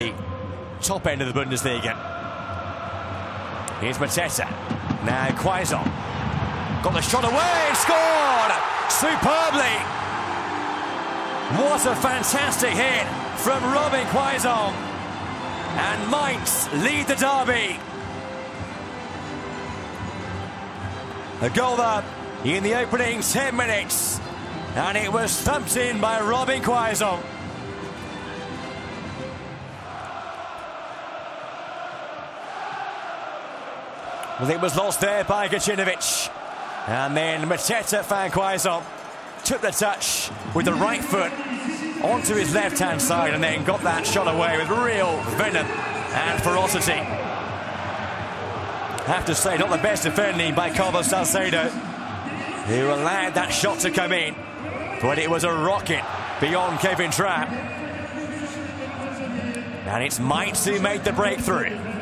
The top end of the Bundesliga. Here's Mateta. Now Quaison. Got the shot away, scored! Superbly! What a fantastic hit from Robin Quaison. And Mainz lead the derby. A goal there in the opening 10 minutes. And it was thumped in by Robin Quaison. Well, it was lost there by Gacinovic. And then Mateta found Quaison, took the touch with the right foot onto his left-hand side and then got that shot away with real venom and ferocity. I have to say, not the best defending by Carlos Salcedo, who allowed that shot to come in. But it was a rocket beyond Kevin Trapp. And it's Mainz who made the breakthrough.